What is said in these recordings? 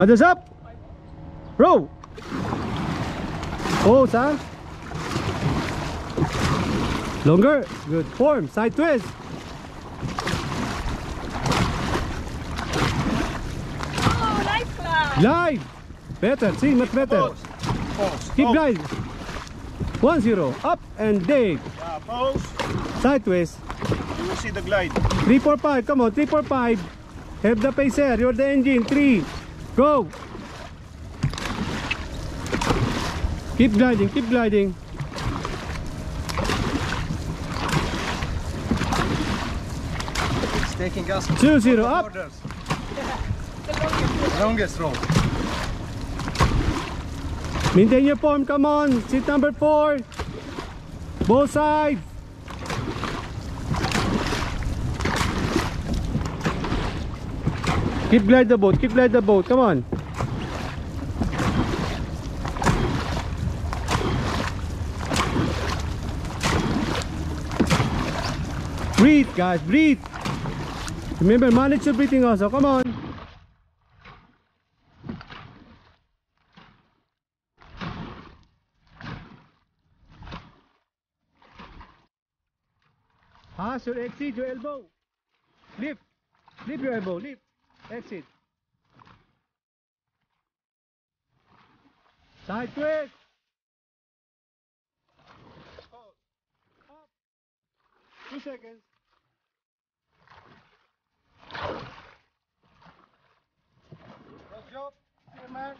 Others up. Row. Close, huh? Longer. Good form. Side twist. Oh, nice clap. Live. Better. See, much better. Post. Post. Keep gliding. 1-0. Up and dig. Yeah, pose. Side twist. You will see the glide. 3-4-5. Come on. 3-4-5. Help the pacer. You're the engine. 3. Go. Keep gliding, keep gliding. It's taking us 2-0 up. Orders. The longest roll. Maintain your form, come on. Seat number 4. Both sides. Keep glide the boat, keep glide the boat, come on. Breathe, guys, breathe. Remember, manage your breathing also, come on. Pass your exit, your elbow. Lift, lift your elbow, lift. Exit. Side twist. Hold. Up. 2 seconds. Good job, man.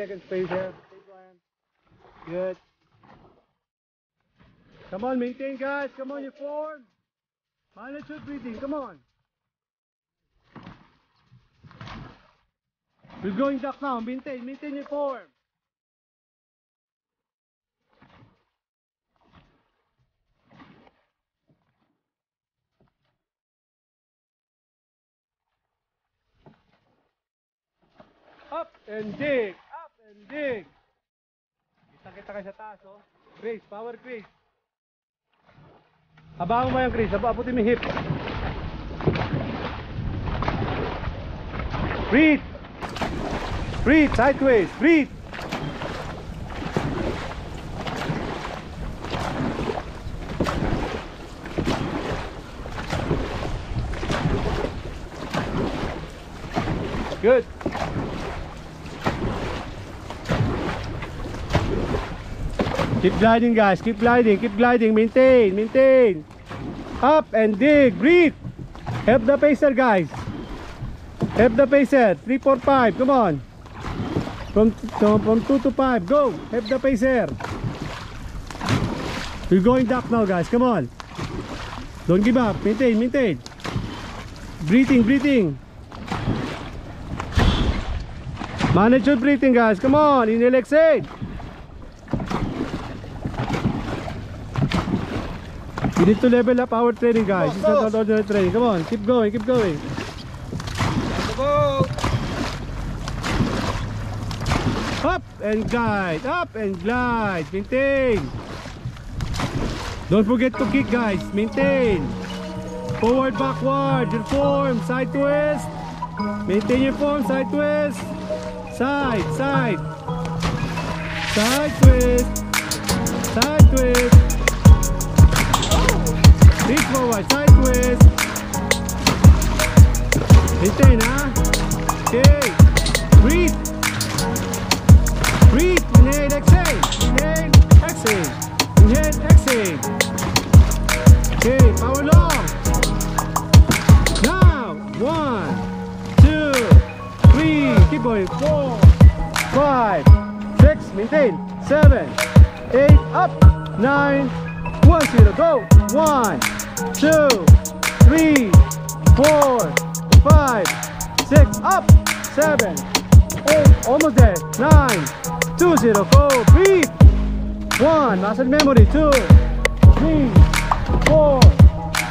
Second space there. Good. Come on, maintain, guys. Come on, your form. Manage your breathing. Come on. We're going duck now. Maintain, maintain your form. Up and dig. Dig. Kita-kita kayo sa taas, oh. Grace, power Grace. Habaan mo yung Grace, abutin mo yung hip. Breathe. Breathe, sideways, breathe. Good. Keep gliding, guys, keep gliding, maintain, maintain. Up and dig, breathe. Help the pacer, guys. Help the pacer, 3, 4, 5, come on. From 2 to 5, go, help the pacer. We're going duck now, guys, come on. Don't give up, maintain, maintain. Breathing, breathing. Manage your breathing, guys, come on, inhale, exhale. We need to level up our training, guys. It's not ordinary training. Come on, keep going, keep going. Go. Up and glide, up and glide. Maintain. Don't forget to kick, guys. Maintain. Forward, backward. Your form, side twist. Maintain your form, side twist. Side, side. Side twist. Side twist. Reach forward, side twist. Maintain, huh? Okay. Breathe. Breathe. Inhale, exhale. Inhale, exhale. Inhale, exhale. Okay, power long. Now, 1, 2, 3. Keep going. 4, 5, 6. Maintain. 7, 8. Up. 9. 1-0. Go. 1, 2, 3, 4, 5, 6, up, 7, 8, almost there, 9, 2-0, go, breathe, 1, muscle memory, 2, 3, 4,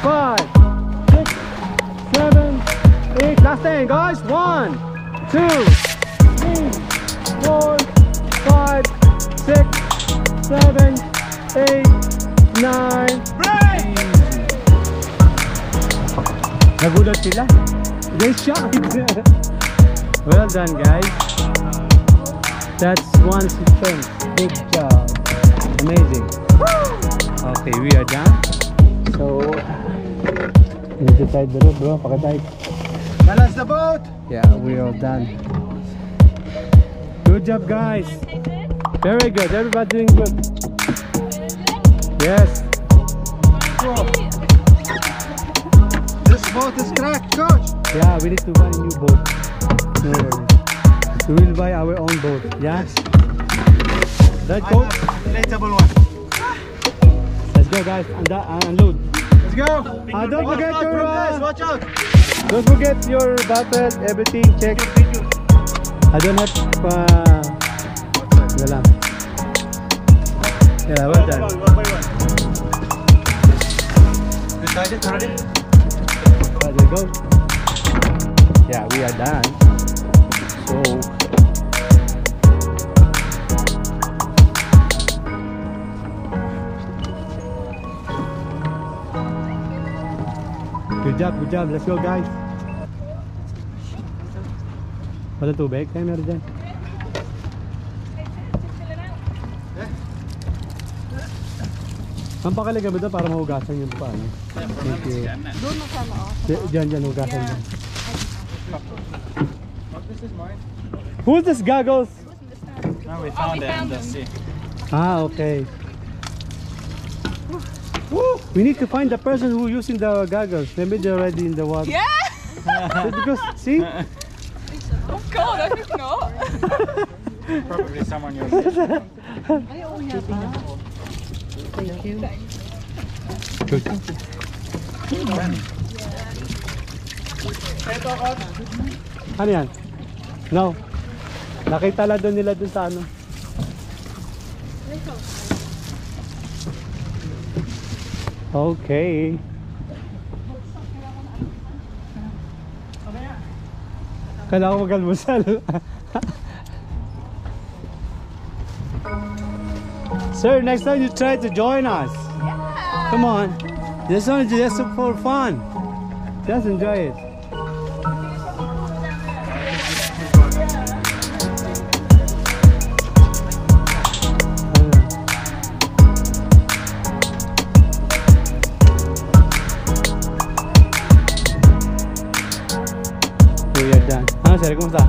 5, 6, 7, 8. Last thing, guys. 1, 2, 3, 4, 5, 6, 7, 8, 9. Break! Nagulot sila. They shot. Well done, guys. That's one sequence. Big job. Amazing. Okay, we are done. So, let's tight the rope, bro. Pakatight. Balance the boat. Yeah, we are done. Good job, guys. Very good. Everybody doing good. Yes. This boat is cracked, coach. Yeah, we need to buy a new boat. No worries. We will buy our own boat. Yes. That boat. Relatable one. Let's go, guys. Unload. Let's go. Don't forget your guys. Watch out. Don't forget your bucket. Everything check. I don't have wala. Yeah, well done. Decided already? There you go. Yeah, we are done. So good job, let's go, guys. Wala tubig? Kaya meron dyan? Ang pakalaga mo doon para mahugasan yung paano? Thank you. Doon masama ako. Diyan, hugasan mo. This is mine. Who's this, Gaggles? No, we found it in the sea. Ah, okay. Woo! We need to find the person who using the goggles. Maybe they're already in the water. Yeah! Because, see? Oh God, I think not. Probably someone you're seeing. Thank you. Good. Ano yan? No. Nakitala doon nila doon sa ano. Okay. Kailangan ko mag-almusal. Sir, next time you try to join us. Yeah. Come on. This one is just for fun. Just enjoy it. We are done. Ano, sir? Kumusta?